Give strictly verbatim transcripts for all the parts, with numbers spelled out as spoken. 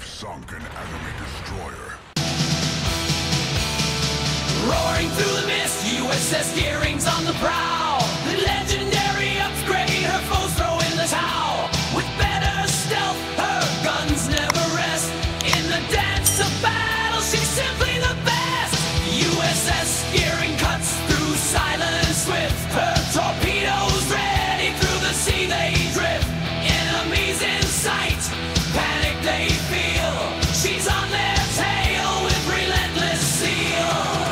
We've sunk an enemy destroyer. Roaring through the mist, U S S Gearing's on the prowl. The legendary upgrade, her foes throw in the towel. With better stealth, her guns never rest. In the dance of battle, she's simply the best. U S S Gearing cuts through silence swift. Her torpedoes ready, through the sea they drift. Enemies in sight, panic they feel. She's on their tail with relentless zeal.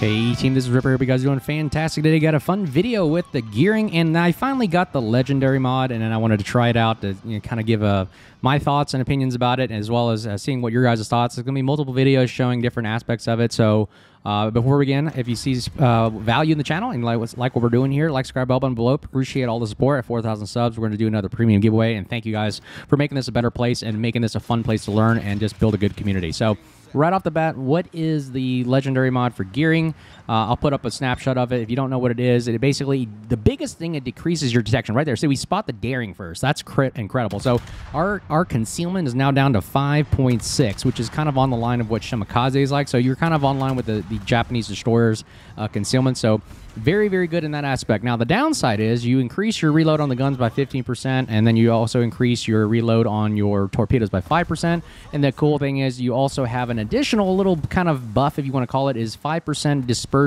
Hey team, this is Ripper. Hope you guys are doing fantastic today. Got a fun video with the Gearing, and I finally got the legendary mod, and then I wanted to try it out to, you know, kind of give uh, my thoughts and opinions about it, as well as uh, seeing what your guys' thoughts. There's going to be multiple videos showing different aspects of it. So uh, before we begin, if you see uh, value in the channel and like, like what we're doing here, like, subscribe, bell button below. Appreciate all the support. At four thousand subs, we're going to do another premium giveaway, and thank you guys for making this a better place and making this a fun place to learn and just build a good community. So right off the bat, what is the legendary mod for Gearing? Uh, I'll put up a snapshot of it. If you don't know what it is, it basically, the biggest thing, it decreases your detection right there. So we spot the Daring first. That's crit incredible. So our, our concealment is now down to five point six, which is kind of on the line of what Shimakaze is like. So you're kind of on line with the, the Japanese destroyers uh, concealment. So very, very good in that aspect. Now, the downside is you increase your reload on the guns by fifteen percent, and then you also increase your reload on your torpedoes by five percent. And the cool thing is you also have an additional little kind of buff, if you want to call it, is five percent dispersion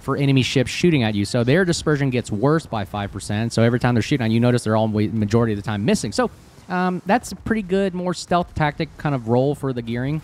for enemy ships shooting at you. So their dispersion gets worse by five percent. So every time they're shooting on you, notice they're all majority of the time missing. So um, that's a pretty good, more stealth tactic kind of role for the Gearing.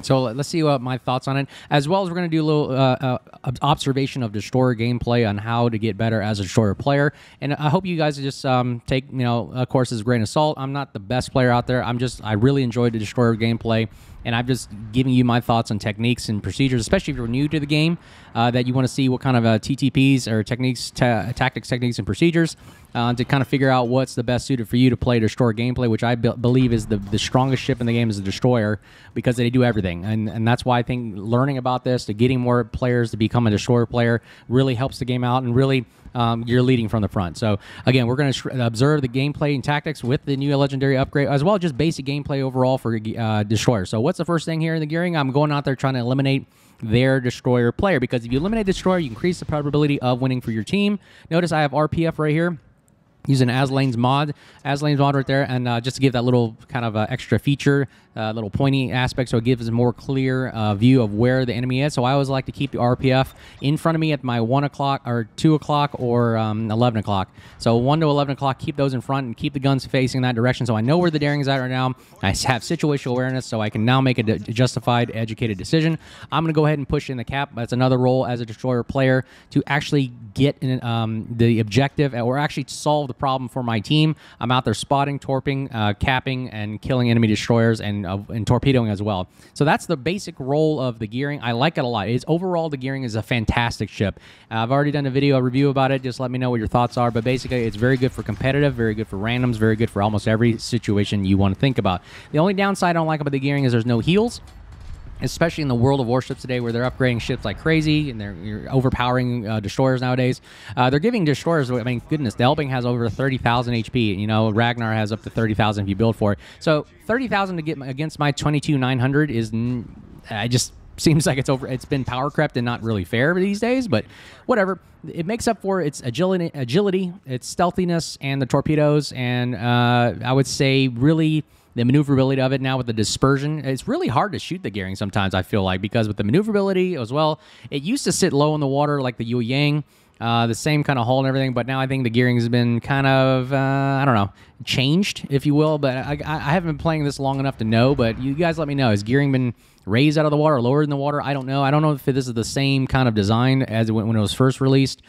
So let's see what my thoughts on it, as well as we're going to do a little uh, uh, observation of destroyer gameplay on how to get better as a destroyer player. And I hope you guys just um, take, you know, of course, as a grain of salt. I'm not the best player out there. I'm just, I really enjoyed the destroyer gameplay, and I'm just giving you my thoughts on techniques and procedures, especially if you're new to the game, uh, that you want to see what kind of uh, T T Ps or techniques, ta tactics, techniques, and procedures uh, to kind of figure out what's the best suited for you to play destroyer gameplay, which I be believe is the, the strongest ship in the game is the destroyer, because they do everything. And, and that's why I think learning about this, to getting more players to become a destroyer player, really helps the game out, and really um, you're leading from the front. So again, we're going to observe the gameplay and tactics with the new legendary upgrade, as well as just basic gameplay overall for uh, destroyer. So what What's the first thing here in the Gearing? I'm going out there trying to eliminate their destroyer player, because if you eliminate destroyer, you increase the probability of winning for your team. Notice I have R P F right here, using Aslan's mod, Aslan's mod right there, and uh, just to give that little kind of uh, extra feature, uh, little pointy aspect, so it gives a more clear uh, view of where the enemy is. So I always like to keep the R P F in front of me at my one o'clock or two o'clock or um, eleven o'clock. So one to eleven o'clock, keep those in front and keep the guns facing that direction. So I know where the Daring's at right now. I have situational awareness, so I can now make a justified, educated decision. I'm going to go ahead and push in the cap. That's another role as a destroyer player, to actually get in, um, the objective, or actually solve the the problem for my team. I'm out there spotting, torping, uh, capping, and killing enemy destroyers, and, uh, and torpedoing as well. So that's the basic role of the Gearing. I like it a lot. It's overall, the Gearing is a fantastic ship. Uh, I've already done a video a review about it. Just let me know what your thoughts are. But basically, it's very good for competitive, very good for randoms, very good for almost every situation you want to think about. The only downside I don't like about the Gearing is there's no heals, especially in the World of Warships today, where they're upgrading ships like crazy, and they're you're overpowering uh, destroyers nowadays. Uh, they're giving destroyers, I mean, goodness, the Elbing has over thirty thousand H P. You know, Ragnar has up to thirty thousand if you build for it. So thirty thousand to get against my twenty-two nine hundred is, I just, seems like it's over. It's been power crept and not really fair these days, but whatever. It makes up for its agility, agility, its stealthiness, and the torpedoes, and uh, I would say really the maneuverability of it now with the dispersion. It's really hard to shoot the Gearing sometimes, I feel like, because with the maneuverability as well, it used to sit low in the water like the Yu Yang, uh, the same kind of hull and everything, but now I think the Gearing has been kind of, uh, I don't know, changed, if you will, but I, I haven't been playing this long enough to know, but you guys let me know. Has Gearing been raised out of the water or lowered in the water? I don't know. I don't know if this is the same kind of design as it went when it was first released.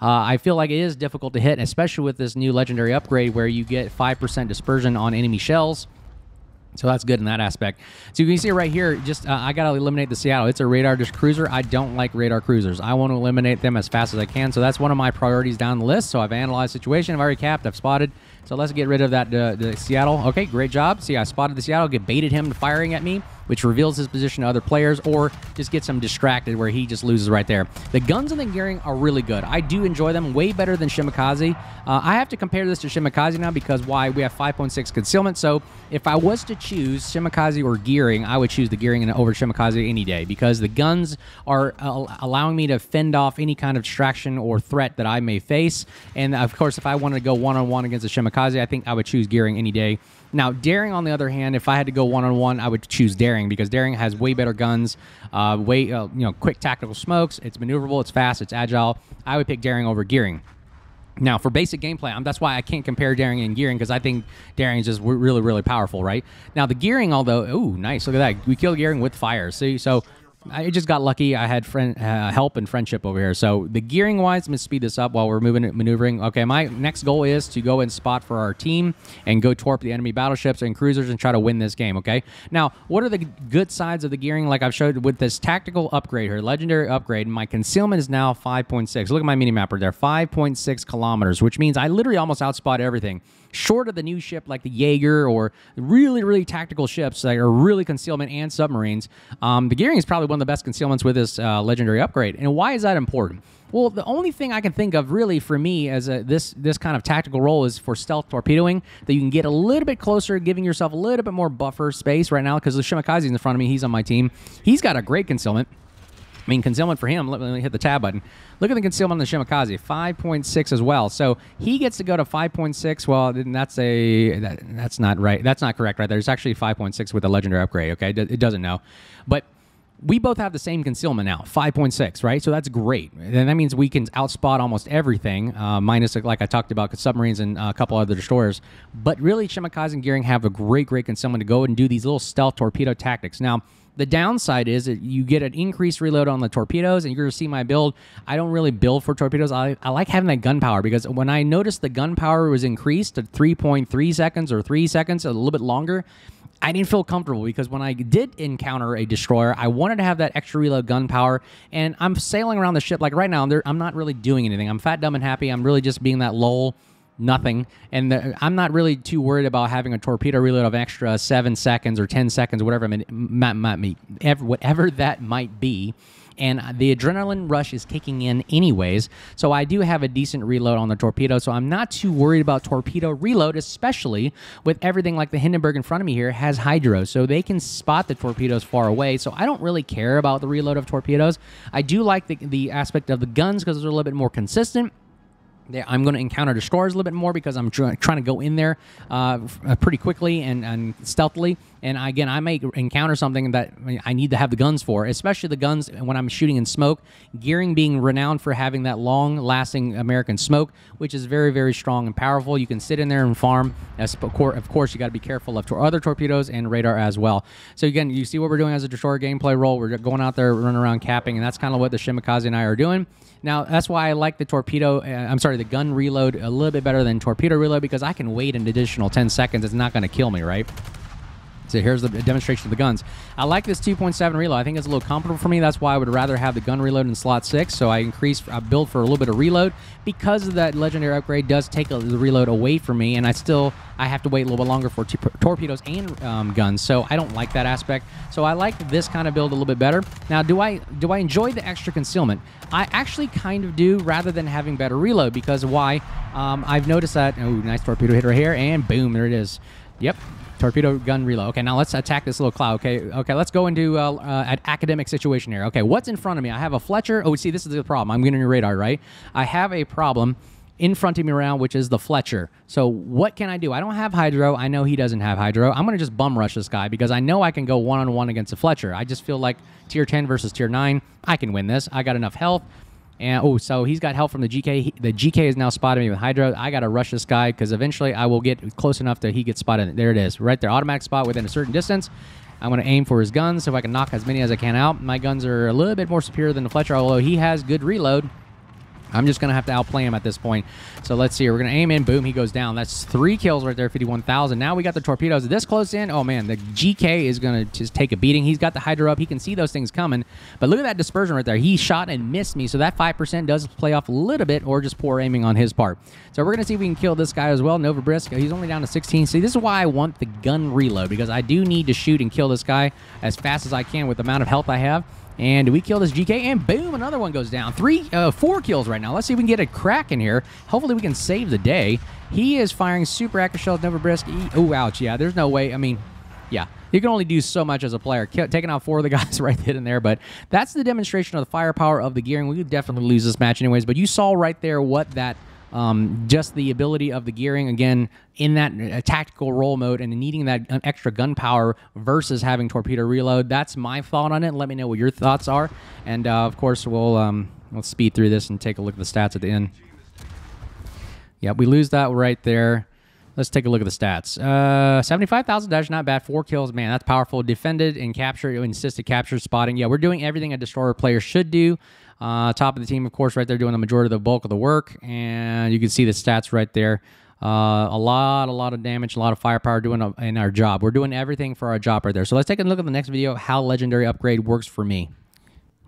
Uh, I feel like it is difficult to hit, especially with this new legendary upgrade where you get five percent dispersion on enemy shells. So that's good in that aspect. So you can see right here, just uh, I got to eliminate the Seattle. It's a radar dish cruiser. I don't like radar cruisers. I want to eliminate them as fast as I can. So that's one of my priorities down the list. So I've analyzed the situation. I've already capped. I've spotted. So let's get rid of that uh, the Seattle. Okay, great job. See, I spotted the Seattle. Get baited him to firing at me, which reveals his position to other players, or just gets him distracted where he just loses right there. The guns in the Gearing are really good. I do enjoy them way better than Shimakaze. Uh, I have to compare this to Shimakaze now because why? We have five point six concealment. So if I was to choose Shimakaze or Gearing, I would choose the Gearing over Shimakaze any day because the guns are uh, allowing me to fend off any kind of distraction or threat that I may face. And of course, if I wanted to go one-on-one against a Shimakaze, I think I would choose Gearing any day. Now, Daring, on the other hand, if I had to go one-on-one, I would choose Daring because Daring has way better guns, uh, way uh, you know, quick tactical smokes. It's maneuverable, it's fast, it's agile. I would pick Daring over Gearing. Now, for basic gameplay, um, that's why I can't compare Daring and Gearing because I think Daring is just really, really powerful, right? Now, the Gearing, although, ooh, nice, look at that. We killed Gearing with fire, see? So I just got lucky. I had friend, uh, help and friendship over here. So the Gearing-wise, I'm going to speed this up while we're moving and maneuvering. Okay, my next goal is to go and spot for our team and go torp the enemy battleships and cruisers and try to win this game, okay? Now, what are the good sides of the Gearing? Like I've showed with this tactical upgrade here, legendary upgrade, my concealment is now five point six. Look at my minimap right there, five point six kilometers, which means I literally almost outspot everything. Short of the new ship like the Jaeger or really, really tactical ships that are really concealment and submarines, um, the Gearing is probably one of the best concealments with this uh, legendary upgrade. And why is that important? Well, the only thing I can think of really for me as a, this this kind of tactical role is for stealth torpedoing, that you can get a little bit closer, giving yourself a little bit more buffer space right now because the Shimakaze in front of me, he's on my team. He's got a great concealment. I mean, concealment for him, let me hit the tab button. Look at the concealment on the Shimakaze, five point six as well. So he gets to go to five point six. Well, then that's a, that, that's not right. That's not correct right there. It's actually five point six with the legendary upgrade, okay? It doesn't know. But we both have the same concealment now, five point six, right? So that's great. And that means we can outspot almost everything, uh, minus, like I talked about, submarines and uh, a couple other destroyers. But really, Shimakaze and Gearing have a great, great concealment to go and do these little stealth torpedo tactics. Now, the downside is that you get an increased reload on the torpedoes, and you're going to see my build. I don't really build for torpedoes. I, I like having that gunpowder because when I noticed the gunpowder was increased to three point three seconds or three seconds, a little bit longer, I didn't feel comfortable because when I did encounter a destroyer, I wanted to have that extra reload gun power, and I'm sailing around the ship. Like right now, I'm, there, I'm not really doing anything. I'm fat, dumb, and happy. I'm really just being that lull, nothing. And the, I'm not really too worried about having a torpedo reload of extra seven seconds or ten seconds, whatever, I mean, might, might be, whatever that might be. And the adrenaline rush is kicking in anyways, so I do have a decent reload on the torpedo, so I'm not too worried about torpedo reload, especially with everything like the Hindenburg in front of me here has Hydro, so they can spot the torpedoes far away, so I don't really care about the reload of torpedoes. I do like the, the aspect of the guns because they're a little bit more consistent. I'm going to encounter destroyers a little bit more because I'm try trying to go in there uh, pretty quickly and, and stealthily. And again, I may encounter something that I need to have the guns for, especially the guns when I'm shooting in smoke. Gearing being renowned for having that long-lasting American smoke, which is very, very strong and powerful. You can sit in there and farm. Of course, you got to be careful of other torpedoes and radar as well. So again, you see what we're doing as a destroyer gameplay role. We're going out there, running around capping, and that's kind of what the Shimakaze and I are doing. Now, that's why I like the torpedo, uh, I'm sorry, the gun reload a little bit better than torpedo reload because I can wait an additional ten seconds. It's not going to kill me, right? So here's the demonstration of the guns. I like this two point seven reload. I think it's a little comfortable for me. That's why I would rather have the gun reload in slot six. So I increase, I build for a little bit of reload because of that legendary upgrade does take a, the reload away from me, and I still I have to wait a little bit longer for torpedoes and um, guns. So I don't like that aspect. So I like this kind of build a little bit better. Now, do I do I enjoy the extra concealment? I actually kind of do, rather than having better reload, because why? Um, I've noticed that. Oh, nice torpedo hit right here, and boom, there it is. Yep. Torpedo gun reload. Okay, now let's attack this little cloud. Okay, okay, let's go into uh, uh, an academic situation here. Okay, what's in front of me? I have a Fletcher. Oh, see, this is the problem. I'm getting your radar, right? I have a problem in front of me around, which is the Fletcher. So what can I do? I don't have Hydro. I know he doesn't have Hydro. I'm going to just bum rush this guy because I know I can go one-on-one against the Fletcher. I just feel like tier ten versus tier nine. I can win this. I got enough health. And, oh, so he's got help from the G K. He, the G K is now spotted me with Hydro. I got to rush this guy because eventually I will get close enough that he gets spotted. There it is. Right there. Automatic spot within a certain distance. I'm going to aim for his guns so I can knock as many as I can out. My guns are a little bit more superior than the Fletcher, although he has good reload. I'm just going to have to outplay him at this point. So let's see here. We're going to aim in. Boom. He goes down. That's three kills right there, fifty-one thousand. Now we got the torpedoes this close in. Oh, man. The G K is going to just take a beating. He's got the Hydro up. He can see those things coming. But look at that dispersion right there. He shot and missed me. So that five percent does play off a little bit, or just poor aiming on his part. So we're going to see if we can kill this guy as well. Nova Briscoe. He's only down to sixteen. See, this is why I want the gun reload, because I do need to shoot and kill this guy as fast as I can with the amount of health I have. And we kill this G K, and boom, another one goes down. Three, uh, four kills right now. Let's see if we can get a crack in here. Hopefully we can save the day. He is firing super accurate shells, Nova Brisk. Oh, ouch, yeah, there's no way. I mean, yeah, you can only do so much as a player. K taking out four of the guys right then and there, but that's the demonstration of the firepower of the Gearing. We could definitely lose this match anyways, but you saw right there what that... Um, just the ability of the Gearing, again, in that uh, tactical roll mode and needing that extra gunpower versus having torpedo reload. That's my thought on it. Let me know what your thoughts are. And, uh, of course, we'll, um, we'll speed through this and take a look at the stats at the end. Yeah, we lose that right there. Let's take a look at the stats. Uh, seventy-five thousand damage, not bad. Four kills, man, that's powerful. Defended and captured, insisted capture, spotting. Yeah, we're doing everything a destroyer player should do. Uh, top of the team, of course, right there doing the majority of the bulk of the work. And you can see the stats right there. Uh, a lot, a lot of damage, a lot of firepower doing a, in our job. We're doing everything for our job right there. So let's take a look at the next video, how Legendary Upgrade works for me.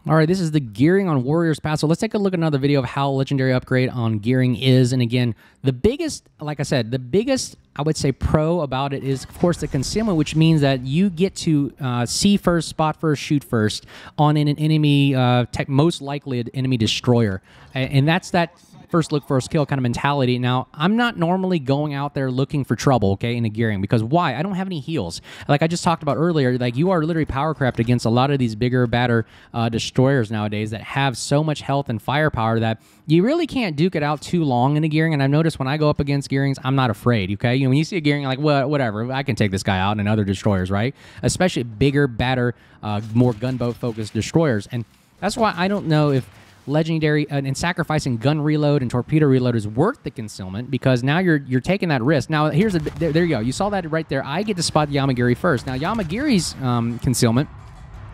All right, this is the Gearing on Warrior's Path. So let's take a look at another video of how Legendary Upgrade on Gearing is. And again, the biggest, like I said, the biggest, I would say, pro about it is, of course, the concealment, which means that you get to uh, see first, spot first, shoot first on an enemy, uh, tech, most likely an enemy destroyer. And that's that first look, first kill kind of mentality. Now, I'm not normally going out there looking for trouble, okay, in a Gearing, because why? I don't have any heals. Like I just talked about earlier, like you are literally power crapped against a lot of these bigger, badder uh, destroyers nowadays that have so much health and firepower that you really can't duke it out too long in a Gearing. And I've noticed when I go up against Gearings, I'm not afraid, okay? You know, when you see a Gearing, you're like, well, whatever, I can take this guy out, and other destroyers, right? Especially bigger, badder, uh, more gunboat-focused destroyers. And that's why I don't know if Legendary and, and sacrificing gun reload and torpedo reload is worth the concealment, because now you're you're taking that risk. Now here's a there, there you go. You saw that right there. I get to spot Yamagiri first. Now Yamagiri's um, concealment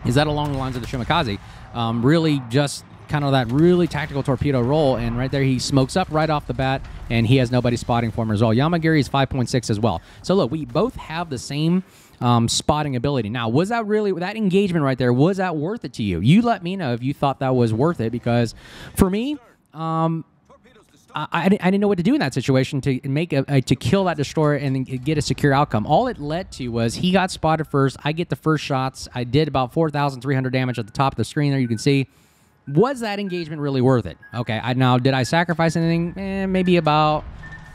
is that along the lines of the Shimakaze, um, really just kind of that really tactical torpedo roll, and right there he smokes up right off the bat, and he has nobody spotting for him as well. Yamagiri is five point six as well. So look, we both have the same um, spotting ability. Now, was that really, that engagement right there, was that worth it to you? You let me know if you thought that was worth it, because for me, um, I, I, I didn't know what to do in that situation to make a, a to kill that destroyer and get a secure outcome. All it led to was he got spotted first. I get the first shots. I did about four thousand three hundred damage at the top of the screen there. You can see. Was that engagement really worth it? Okay, I, now did I sacrifice anything? Eh, maybe about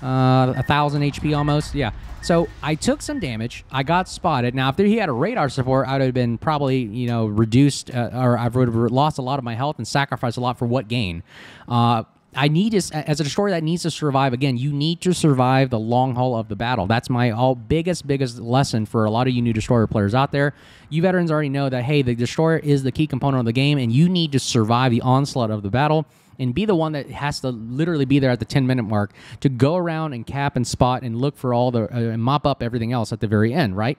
uh, one thousand H P almost, yeah. So I took some damage, I got spotted. Now if he had a radar support, I would have been probably, you know, reduced, uh, or I would have lost a lot of my health and sacrificed a lot for what gain. Uh, I need to, as a destroyer that needs to survive, again, you need to survive the long haul of the battle. That's my all biggest, biggest lesson for a lot of you new destroyer players out there. You veterans already know that, hey, the destroyer is the key component of the game, and you need to survive the onslaught of the battle and be the one that has to literally be there at the ten minute mark to go around and cap and spot and look for all the, uh, and mop up everything else at the very end, right?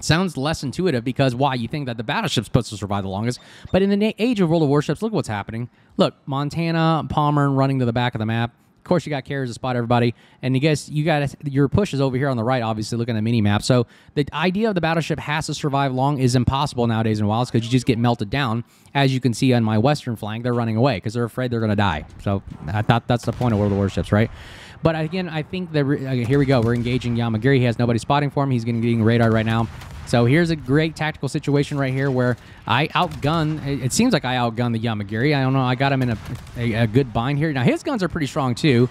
Sounds less intuitive because why? You think that the battleship's supposed to survive the longest, but in the age of World of Warships, look what's happening. Look, Montana, Palmer running to the back of the map. Of course, you got carriers to spot everybody, and you guys, you got your push is over here on the right, obviously looking at the mini map. So the idea of the battleship has to survive long is impossible nowadays in Wilds because you just get melted down. As you can see on my western flank, they're running away because they're afraid they're going to die. So I thought that's the point of World of Warships, right? But again, I think that okay, here we go. We're engaging Yamagiri. He has nobody spotting for him. He's getting, getting radar right now. So here's a great tactical situation right here where I outgun. It seems like I outgunned the Yamagiri. I don't know. I got him in a, a, a good bind here. Now, his guns are pretty strong, too.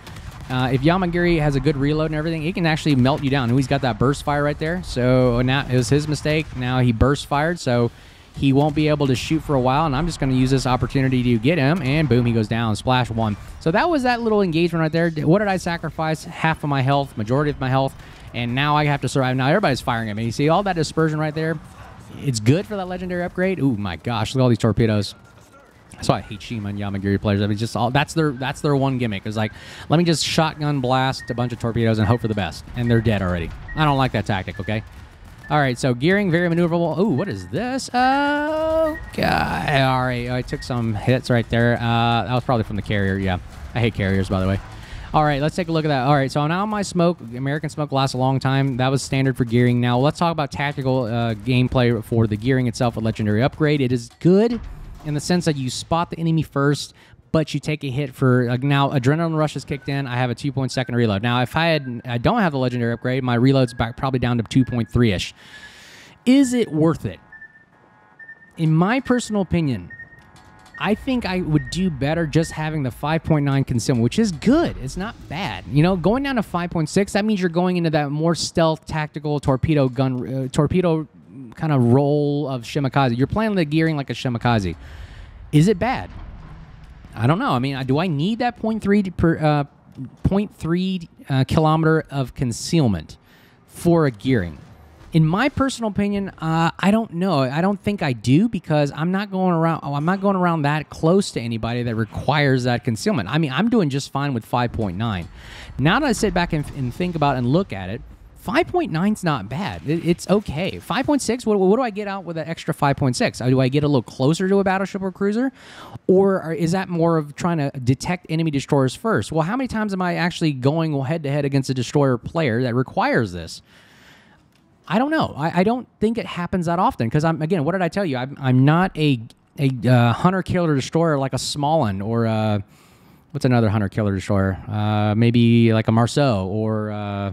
Uh, if Yamagiri has a good reload and everything, he can actually melt you down. And he's got that burst fire right there. So now it was his mistake. Now he burst fired, so he won't be able to shoot for a while. And I'm just going to use this opportunity to get him. And boom, he goes down. Splash one. So that was that little engagement right there. What did I sacrifice? Half of my health, majority of my health. And now I have to survive. Now everybody's firing at me. You see all that dispersion right there? It's good for that legendary upgrade. Ooh, my gosh. Look at all these torpedoes. That's why I hate Shima and Yamagiri players. I mean, just all, that's their that's their one gimmick. It's like, let me just shotgun blast a bunch of torpedoes and hope for the best. And they're dead already. I don't like that tactic, okay? All right, so Gearing, very maneuverable. Ooh, what is this? Oh, know? Yeah, all right. I took some hits right there. Uh, that was probably from the carrier. Yeah. I hate carriers, by the way. All right, let's take a look at that. All right, so now my smoke, American smoke lasts a long time. That was standard for gearing. Now let's talk about tactical uh, gameplay for the gearing itself with legendary upgrade. It is good in the sense that you spot the enemy first, but you take a hit for, uh, now adrenaline rush is kicked in. I have a two point second reload. Now if I had, I don't have the legendary upgrade, my reload's back probably down to two point three-ish. Is it worth it? In my personal opinion, I think I would do better just having the five point nine concealment, which is good. It's not bad. You know, going down to five point six, that means you're going into that more stealth, tactical, torpedo gun, uh, torpedo kind of role of Shimakaze. You're playing the gearing like a Shimakaze. Is it bad? I don't know. I mean, do I need that point three per, uh, point three uh, kilometer of concealment for a gearing? In my personal opinion, uh, I don't know. I don't think I do because I'm not going around. Oh, I'm not going around that close to anybody that requires that concealment. I mean, I'm doing just fine with five point nine. Now that I sit back and, and think about and look at it, five point nine is not bad. It, it's okay. five point six. What, what do I get out with that extra five point six? Do I get a little closer to a battleship or cruiser, or is that more of trying to detect enemy destroyers first? Well, how many times am I actually going head to head against a destroyer player that requires this? I don't know. I, I don't think it happens that often because I'm again. What did I tell you? I'm, I'm not a a uh, hunter killer destroyer like a Smolin or a, what's another hunter killer destroyer? Uh, maybe like a Marceau or uh,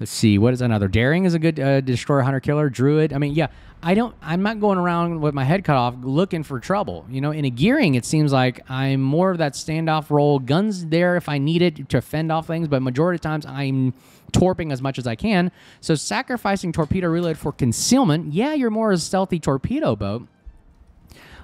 let's see. What is another? Daring is a good uh, destroyer hunter killer. Druid. I mean, yeah. I don't. I'm not going around with my head cut off looking for trouble. You know, in a gearing, it seems like I'm more of that standoff role. Guns there if I need it to fend off things, but majority of times I'm torping as much as I can. So sacrificing torpedo reload for concealment, yeah, you're more a stealthy torpedo boat,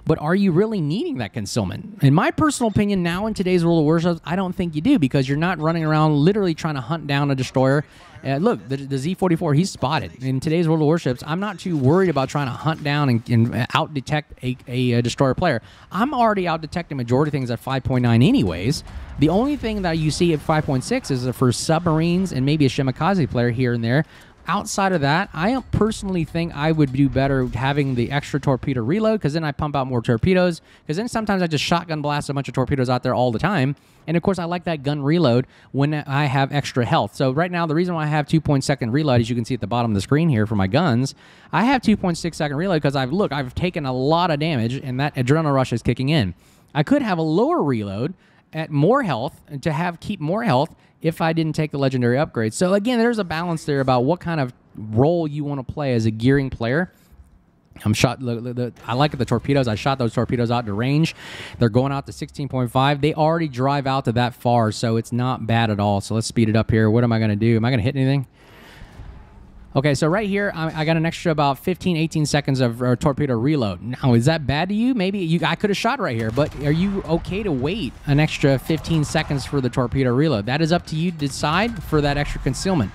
but are you really needing that concealment? In my personal opinion, now in today's World of Warships, I don't think you do because you're not running around literally trying to hunt down a destroyer. Uh, look, the, the Z forty-four, he's spotted. In today's World of Warships, I'm not too worried about trying to hunt down and, and out-detect a, a, a destroyer player. I'm already out-detecting majority of things at five point nine anyways. The only thing that you see at five point six is for submarines and maybe a Shimakaze player here and there. Outside of that, I personally think I would do better having the extra torpedo reload because then I pump out more torpedoes because then sometimes I just shotgun blast a bunch of torpedoes out there all the time. And, of course, I like that gun reload when I have extra health. So, right now, the reason why I have two point second reload, as you can see at the bottom of the screen here for my guns, I have two point six second reload because I've, look, I've taken a lot of damage and that adrenaline rush is kicking in. I could have a lower reload at more health and to have keep more health if I didn't take the legendary upgrade. So again, there's a balance there about what kind of role you want to play as a gearing player. I'm shot. The, the, I like the torpedoes. I shot those torpedoes out to range. They're going out to sixteen point five. They already drive out to that far, so it's not bad at all. So let's speed it up here. What am I going to do? Am I going to hit anything? Okay, so right here, I, I got an extra about fifteen, eighteen seconds of uh, torpedo reload. Now, is that bad to you? Maybe you, I could have shot right here, but are you okay to wait an extra fifteen seconds for the torpedo reload? That is up to you to decide for that extra concealment.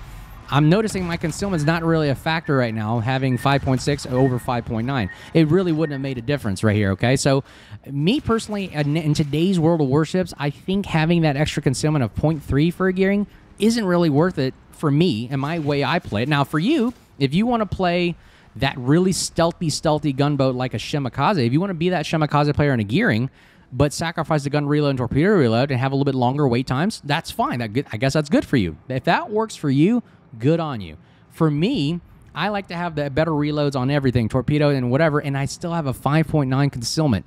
I'm noticing my concealment's not really a factor right now, having five point six over five point nine. It really wouldn't have made a difference right here, okay? So me personally, in today's World of Warships, I think having that extra concealment of point three for a gearing isn't really worth it for me and my way I play it. Now, for you, if you want to play that really stealthy, stealthy gunboat like a Shimakaze, if you want to be that Shimakaze player in a gearing, but sacrifice the gun reload and torpedo reload and have a little bit longer wait times, that's fine. That, I guess that's good for you. If that works for you, good on you. For me, I like to have the better reloads on everything, torpedo and whatever, and I still have a five point nine concealment.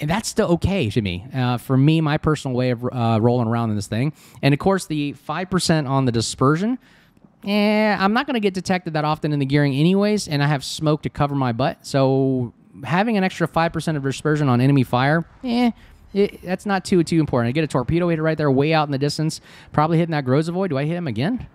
And that's still okay to me, uh, for me, my personal way of uh, rolling around in this thing. And, of course, the five percent on the dispersion, eh, I'm not going to get detected that often in the gearing anyways, and I have smoke to cover my butt. So having an extra five percent of dispersion on enemy fire, eh, it, that's not too, too important. I get a torpedo hitter right there way out in the distance, probably hitting that Grozovoid. Do I hit him again?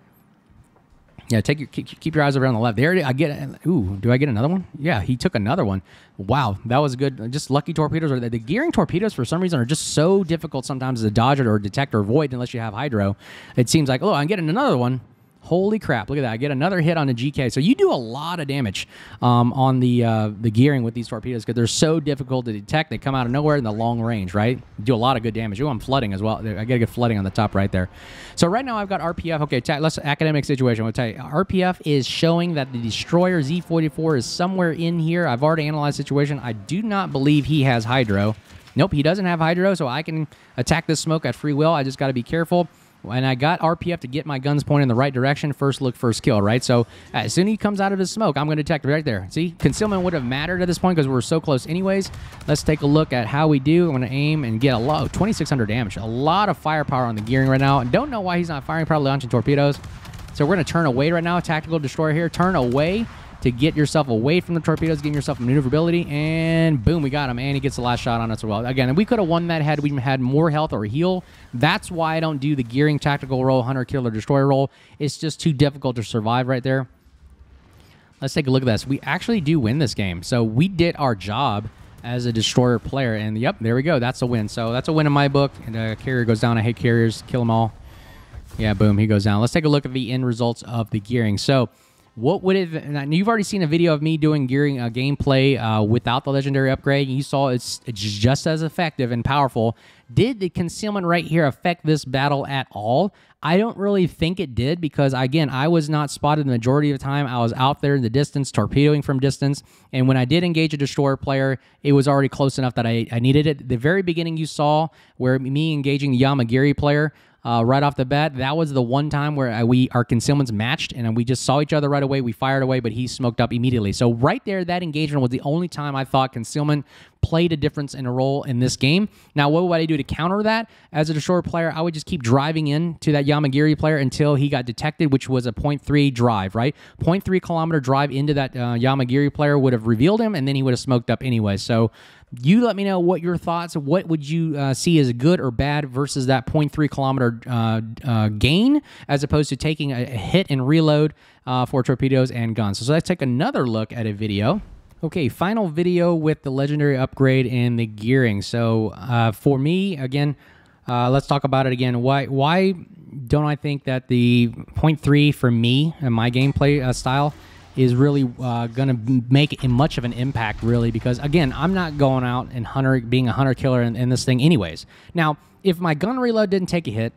Yeah, take your keep, keep your eyes over on the left. There, I get. Ooh, do I get another one? Yeah, he took another one. Wow, that was good. Just lucky torpedoes, or the, the gearing torpedoes for some reason are just so difficult sometimes to dodge it or detect or avoid unless you have hydro. It seems like, oh, I'm getting another one. Holy crap, look at that. I get another hit on the G K. So you do a lot of damage um, on the uh, the gearing with these torpedoes because they're so difficult to detect. They come out of nowhere in the long range, right? Do a lot of good damage. Oh, I'm flooding as well. I got to get flooding on the top right there. So right now I've got R P F. Okay, let's academic situation. I'll tell you, R P F is showing that the destroyer Z forty-four is somewhere in here. I've already analyzed the situation. I do not believe he has Hydro. Nope, he doesn't have Hydro, so I can attack this smoke at free will. I just got to be careful. And I got R P F to get my guns pointed in the right direction. First look, first kill, right? So as soon as he comes out of his smoke, I'm going to detect right there. See, concealment would have mattered at this point because we were so close anyways. Let's take a look at how we do. I'm going to aim and get a lot of twenty-six hundred damage. A lot of firepower on the gearing right now. And don't know why he's not firing, probably launching torpedoes. So we're going to turn away right now. Tactical destroyer here. Turn away to get yourself away from the torpedoes, getting yourself maneuverability, and boom, we got him, and he gets the last shot on us as well. Again, we could have won that had we had more health or heal. That's why I don't do the gearing tactical roll, hunter, killer, destroyer roll. It's just too difficult to survive right there. Let's take a look at this. We actually do win this game, so we did our job as a destroyer player, and yep, there we go. That's a win, so that's a win in my book, and the carrier goes down. I hate carriers. Kill them all. Yeah, boom, he goes down. Let's take a look at the end results of the gearing. So what would it... And you've already seen a video of me doing gearing uh, gameplay uh, without the legendary upgrade. You saw it's, it's just as effective and powerful. Did the concealment right here affect this battle at all? I don't really think it did because, again, I was not spotted the majority of the time. I was out there in the distance, torpedoing from distance. And when I did engage a destroyer player, it was already close enough that I, I needed it. At the very beginning you saw where me engaging the Yamagiri player... Uh, right off the bat, that was the one time where I, we our concealments matched, and we just saw each other right away. We fired away, but he smoked up immediately. So right there, that engagement was the only time I thought concealment played a difference in a role in this game. Now, what would I do to counter that? As a destroyer player, I would just keep driving in to that Yamagiri player until he got detected, which was a point three drive, right? point three kilometer drive into that uh, Yamagiri player would have revealed him, and then he would have smoked up anyway. So you let me know what your thoughts, what would you uh, see as good or bad versus that point three kilometer uh, uh, gain as opposed to taking a hit and reload uh, for torpedoes and guns. So, so let's take another look at a video. Okay, final video with the legendary upgrade and the gearing. So uh, for me, again, uh, let's talk about it again. Why, why don't I think that the point three for me and my gameplay uh, style is really uh, gonna make much of an impact, really, because again, I'm not going out and hunter being a hunter killer in, in this thing anyways. Now, if my gun reload didn't take a hit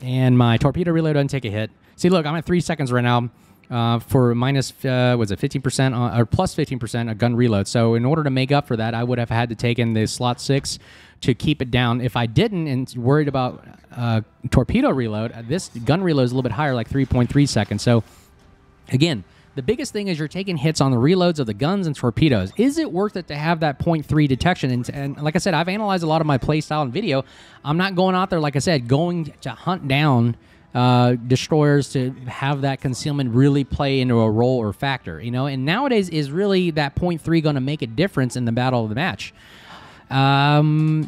and my torpedo reload doesn't take a hit, see, look, I'm at three seconds right now uh, for minus, uh, was it fifteen percent on, or plus fifteen percent a gun reload. So in order to make up for that, I would have had to take in the slot six to keep it down. If I didn't and worried about uh, torpedo reload, this gun reload is a little bit higher, like three point three seconds. So again, the biggest thing is you're taking hits on the reloads of the guns and torpedoes. Is it worth it to have that point three detection? And, and like I said, I've analyzed a lot of my playstyle and video. I'm not going out there, like I said, going to hunt down uh, destroyers to have that concealment really play into a role or factor, you know? And nowadays, is really that point three going to make a difference in the battle of the match? Um...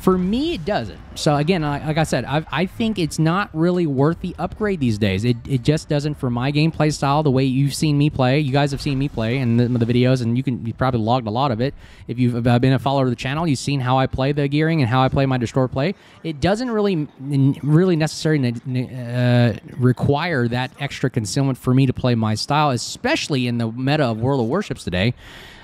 For me, it doesn't. So again, like I said, I've, I think it's not really worth the upgrade these days. It, it just doesn't for my gameplay style, the way you've seen me play. You guys have seen me play in the, the videos, and you can you probably logged a lot of it. If you've been a follower of the channel, you've seen how I play the gearing and how I play my destroyer play. It doesn't really really necessarily uh, require that extra concealment for me to play my style, especially in the meta of World of Warships today.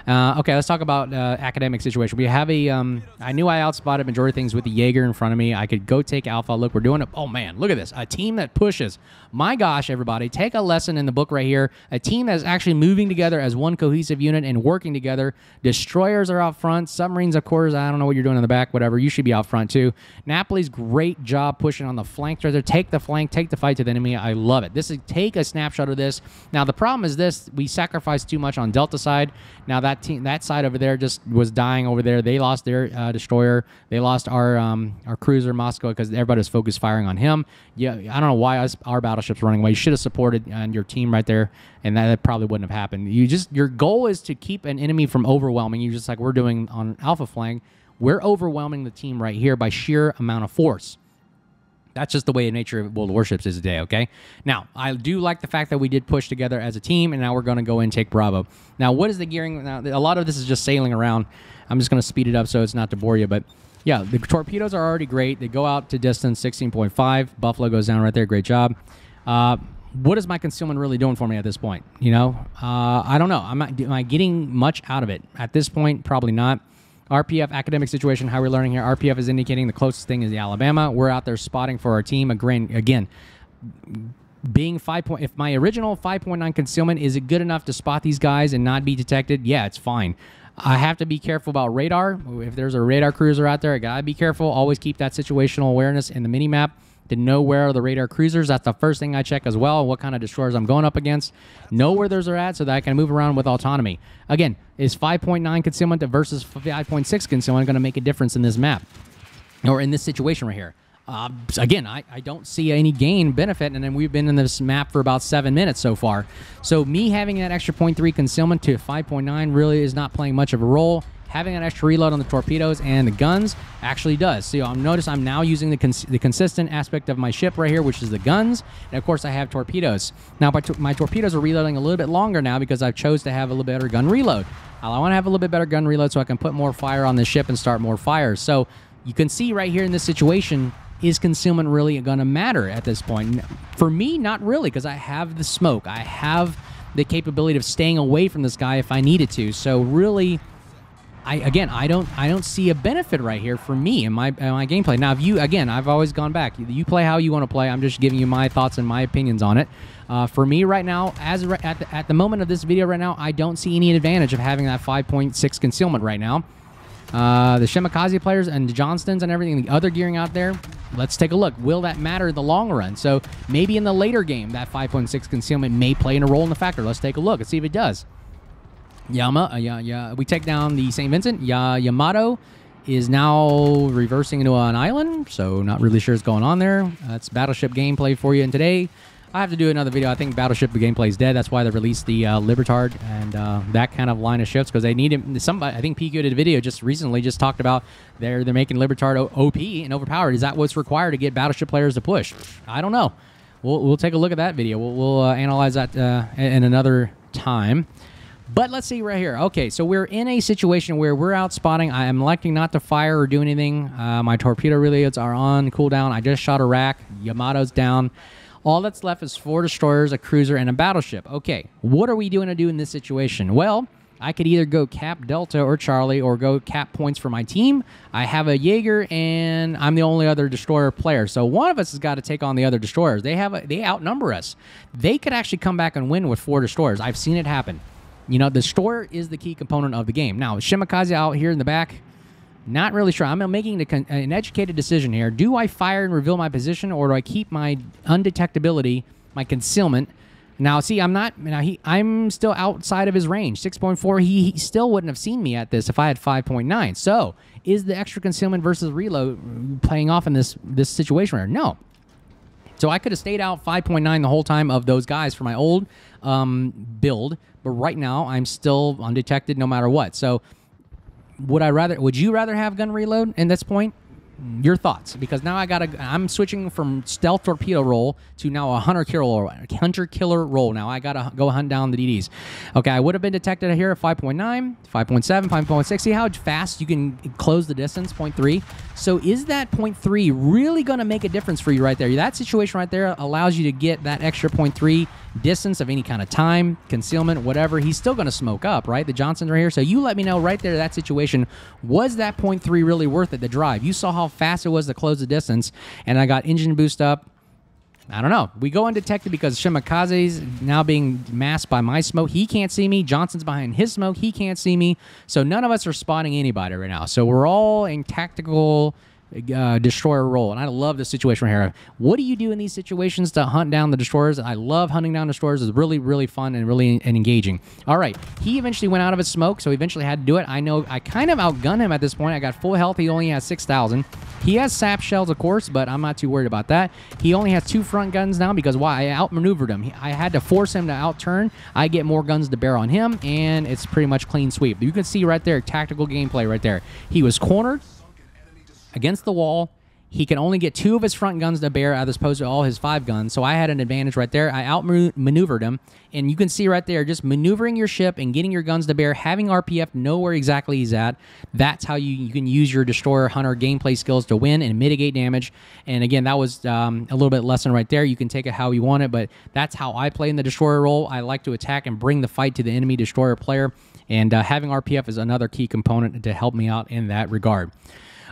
Uh, okay, let's talk about uh, academic situation. We have a, um, I knew I outspotted majority of things with the Jaeger in front of me. I could go take Alpha. Look, we're doing it. Oh, man, look at this. A team that pushes. My gosh, everybody, take a lesson in the book right here. A team that's actually moving together as one cohesive unit and working together. Destroyers are out front. Submarines, of course, I don't know what you're doing in the back, whatever. You should be out front, too. Napoli's great job pushing on the flank. Take the flank, take the fight to the enemy. I love it. This is, take a snapshot of this. Now, the problem is this. We sacrificed too much on Delta side. Now, that team, that side over there just was dying over there. They lost their uh, destroyer. They lost our um, our cruiser Moscow because everybody was focused firing on him. Yeah, I don't know why us, our battleship's running away. You should have supported uh, your team right there, and that, that probably wouldn't have happened. You just your goal is to keep an enemy from overwhelming you, just like we're doing on Alpha flank. We're overwhelming the team right here by sheer amount of force. That's just the way the nature of World of Warships is today, okay? Now, I do like the fact that we did push together as a team, and now we're going to go and take Bravo. Now, what is the gearing? Now, a lot of this is just sailing around. I'm just going to speed it up so it's not to bore you, but yeah, the torpedoes are already great. They go out to distance sixteen point five. Buffalo goes down right there. Great job. Uh, what is my concealment really doing for me at this point? You know, uh, I don't know. I'm not, am I getting much out of it? At this point, probably not. R P F, academic situation, how we're learning here. R P F is indicating the closest thing is the Alabama. We're out there spotting for our team. Again, being five point, if my original five point nine concealment, is it good enough to spot these guys and not be detected? Yeah, it's fine. I have to be careful about radar. If there's a radar cruiser out there, I gotta be careful. Always keep that situational awareness in the mini map to know where are the radar cruisers. That's the first thing I check as well, what kind of destroyers I'm going up against. Know where those are at so that I can move around with autonomy. Again, is five point nine concealment versus five point six concealment going to make a difference in this map or in this situation right here? Uh, again, I, I don't see any gain benefit, and then we've been in this map for about seven minutes so far. So me having that extra zero point three concealment to five point nine really is not playing much of a role. Having an extra reload on the torpedoes and the guns actually does. So you'll notice I'm now using the, cons the consistent aspect of my ship right here, which is the guns. And of course, I have torpedoes. Now, my, to my torpedoes are reloading a little bit longer now because I've chose to have a little better gun reload. I want to have a little bit better gun reload so I can put more fire on the ship and start more fires. So you can see right here in this situation, is concealment really going to matter at this point? For me, not really, because I have the smoke. I have the capability of staying away from this guy if I needed to. So really, I, again, I don't, I don't see a benefit right here for me in my, in my gameplay. Now, if you, again, I've always gone back. You, you play how you want to play. I'm just giving you my thoughts and my opinions on it. Uh, for me right now, as re at, the, at the moment of this video right now, I don't see any advantage of having that five point six concealment right now. Uh, the Shimakaze players and the Johnstons and everything, the other gearing out there, let's take a look. Will that matter in the long run? So maybe in the later game, that five point six concealment may play in a role in the factor. Let's take a look and see if it does. Yama, uh, yeah, yeah. We take down the Saint Vincent. Yeah, Yamato is now reversing into an island, so not really sure what's going on there. That's battleship gameplay for you. And today, I have to do another video. I think battleship gameplay is dead. That's why they released the uh, Libertard and uh, that kind of line of ships, because they needed somebody. I think P Q did a video just recently, just talked about they're they're making Libertard O P and overpowered. Is that what's required to get battleship players to push? I don't know. We'll we'll take a look at that video. We'll, we'll uh, analyze that uh, in another time. But let's see right here. Okay, so we're in a situation where we're out spotting. I am electing not to fire or do anything. Uh, my torpedo reloads are on cooldown. I just shot a rack. Yamato's down. All that's left is four destroyers, a cruiser, and a battleship. Okay, what are we doing to do in this situation? Well, I could either go cap Delta or Charlie or go cap points for my team. I have a Jaeger, and I'm the only other destroyer player. So one of us has got to take on the other destroyers. They have a, they outnumber us. They could actually come back and win with four destroyers. I've seen it happen. You know, the destroyer is the key component of the game. Now, Shimakaze out here in the back, not really sure. I'm making an educated decision here. Do I fire and reveal my position, or do I keep my undetectability, my concealment? Now, see, I'm not. Now he, I'm still outside of his range. six point four. He, he still wouldn't have seen me at this if I had five point nine. So, is the extra concealment versus reload playing off in this this situation? Or no. So I could have stayed out five point nine the whole time of those guys for my old um, build, but right now I'm still undetected no matter what. So would I rather? Would you rather have gun reload at this point? Your thoughts, because now I gotta. I'm switching from stealth torpedo roll to now a hunter killer hunter killer roll. Now I gotta go hunt down the D Ds. Okay, I would have been detected here at five point nine, five point seven, five point six. See how fast you can close the distance, zero point three. So is that zero point three really gonna make a difference for you right there? That situation right there allows you to get that extra zero point three distance of any kind of time, concealment, whatever. He's still gonna smoke up, right? The Johnson's right here. So you let me know right there that situation, was that zero point three really worth it? The drive. You saw how fast it was to close the distance, and I got engine boost up. I don't know. We go undetected because Shimakaze's now being masked by my smoke. He can't see me. Johnson's behind his smoke. He can't see me. So none of us are spotting anybody right now. So we're all in tactical uh, destroyer role, and I love this situation right here. What do you do in these situations to hunt down the destroyers? I love hunting down destroyers. It's really, really fun and really and engaging. All right. He eventually went out of his smoke, so he eventually had to do it. I know I kind of outgunned him at this point. I got full health. He only has six thousand. He has sap shells, of course, but I'm not too worried about that. He only has two front guns now because, why? I outmaneuvered him. I had to force him to outturn. I get more guns to bear on him, and it's pretty much clean sweep. You can see right there, tactical gameplay right there. He was cornered against the wall. He can only get two of his front guns to bear as opposed to all his five guns. So I had an advantage right there. I outmaneuvered him. And you can see right there, just maneuvering your ship and getting your guns to bear, having R P F know where exactly he's at. That's how you, you can use your Destroyer Hunter gameplay skills to win and mitigate damage. And again, that was um, a little bit lesson right there. You can take it how you want it, but that's how I play in the Destroyer role. I like to attack and bring the fight to the enemy Destroyer player. And uh, having R P F is another key component to help me out in that regard.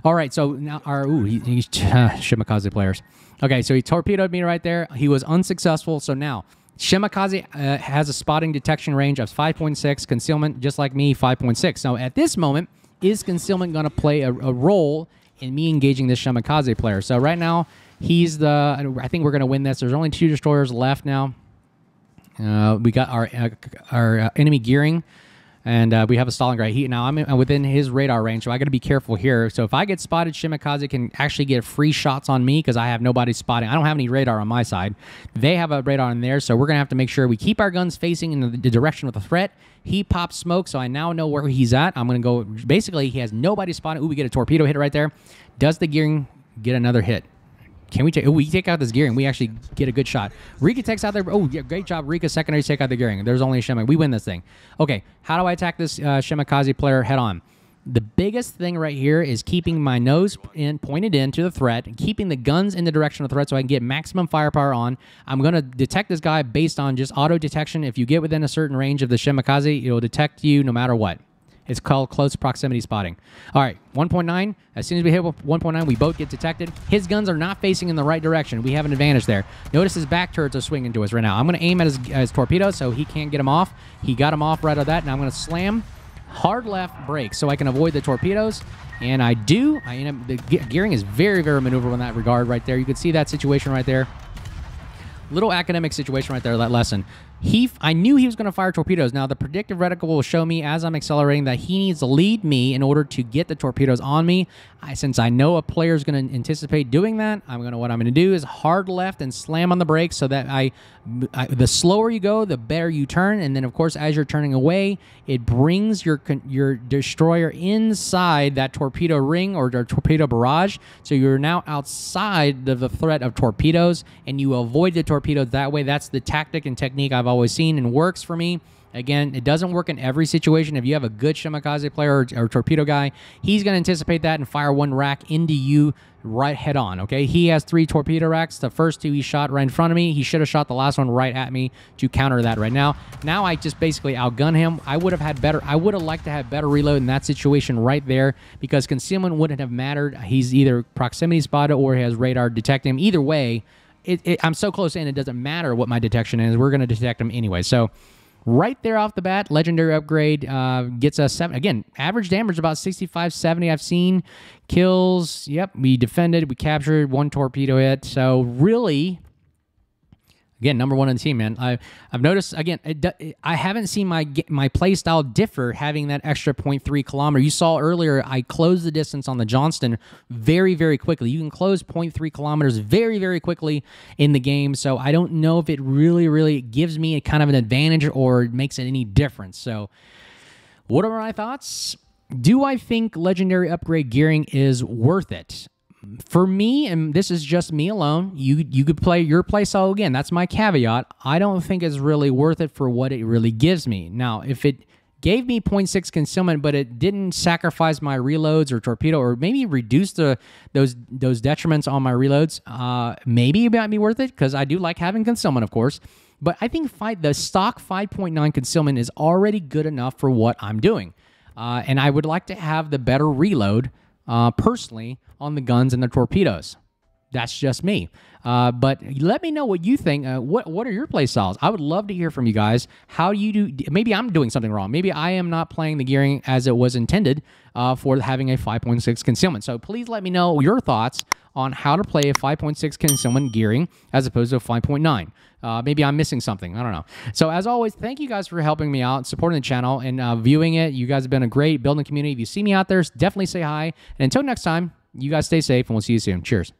All right, so now our ooh, he, he, uh, Shimakaze players. Okay, so he torpedoed me right there. He was unsuccessful. So now Shimakaze uh, has a spotting detection range of five point six, concealment just like me, five point six. Now at this moment, is concealment going to play a, a role in me engaging this Shimakaze player? So right now he's the. I think we're going to win this. There's only two destroyers left now. Uh, we got our uh, our uh, enemy gearing. And uh, we have a Stalingrad. He, now I'm within his radar range, so I got to be careful here. So if I get spotted, Shimakaze can actually get free shots on me because I have nobody spotting. I don't have any radar on my side. They have a radar on there, so we're going to have to make sure we keep our guns facing in the direction of the threat. He pops smoke, so I now know where he's at. I'm going to go... Basically, he has nobody spotting. Ooh, we get a torpedo hit right there. Does the gearing get another hit? Can we take... Ooh, we take out this gearing. We actually get a good shot. Rika takes out their... Oh, yeah, great job, Rika. Secondary take out the gearing. There's only a Shimakaze. We win this thing. Okay, how do I attack this uh, Shimakaze player head-on? The biggest thing right here is keeping my nose in, pointed in to the threat, and keeping the guns in the direction of the threat so I can get maximum firepower on. I'm going to detect this guy based on just auto-detection. If you get within a certain range of the Shimakaze, it'll detect you no matter what. It's called close proximity spotting. All right, one point nine. As soon as we hit one point nine, we both get detected. His guns are not facing in the right direction. We have an advantage there. Notice his back turrets are swinging to us right now. I'm going to aim at his, his torpedo so he can't get him off. He got him off right of that. Now I'm going to slam hard left break so I can avoid the torpedoes. And I do. I end up, the gearing is very, very maneuverable in that regard right there. You can see that situation right there. Little academic situation right there, that lesson. He, I knew he was going to fire torpedoes. Now, the predictive reticle will show me as I'm accelerating that he needs to lead me in order to get the torpedoes on me. I, since I know a player is going to anticipate doing that, I'm going to what I'm going to do is hard left and slam on the brakes so that I, I, the slower you go, the better you turn. And then, of course, as you're turning away, it brings your your destroyer inside that torpedo ring or your torpedo barrage. So you're now outside of the threat of torpedoes, and you avoid the torpedoes that way. That's the tactic and technique I've always seen and works for me. Again, it doesn't work in every situation. If you have a good Shimakaze player or, or torpedo guy, he's going to anticipate that and fire one rack into you right head on, okay? He has three torpedo racks. The first two he shot right in front of me. He should have shot the last one right at me to counter that right now. Now I just basically outgun him. I would have had better, I would have liked to have better reload in that situation right there because concealment wouldn't have mattered. He's either proximity spotted or he has radar detect him. Either way, It, it, I'm so close in, it doesn't matter what my detection is. We're going to detect them anyway. So right there off the bat, legendary upgrade uh, gets us seven. Again, average damage about sixty-five, seventy I've seen. Kills, yep, we defended, we captured, one torpedo hit. So really... Again, number one on the team, man. I, I've noticed, again, it, I haven't seen my my play style differ having that extra zero point three kilometer. You saw earlier, I closed the distance on the Johnston very, very quickly. You can close zero point three kilometers very, very quickly in the game. So I don't know if it really, really gives me a kind of an advantage or makes it any difference. So what are my thoughts? Do I think legendary upgrade gearing is worth it? For me, and this is just me alone, you you could play your playstyle again. That's my caveat. I don't think it's really worth it for what it really gives me. Now, if it gave me zero point six concealment, but it didn't sacrifice my reloads or torpedo, or maybe reduce the those those detriments on my reloads, uh, maybe it might be worth it because I do like having concealment, of course. But I think five, the stock five point nine concealment is already good enough for what I'm doing, uh, and I would like to have the better reload. Uh, personally, on the guns and the torpedoes. That's just me. Uh, but let me know what you think. Uh, what what are your play styles? I would love to hear from you guys. How do you do? Maybe I'm doing something wrong. Maybe I am not playing the gearing as it was intended uh, for having a five point six concealment. So please let me know your thoughts on how to play a five point six concealment gearing as opposed to a five point nine. Uh, maybe I'm missing something. I don't know. So as always, thank you guys for helping me out, supporting the channel, and uh, viewing it. You guys have been a great building community. If you see me out there, definitely say hi. And until next time, you guys stay safe, and we'll see you soon. Cheers.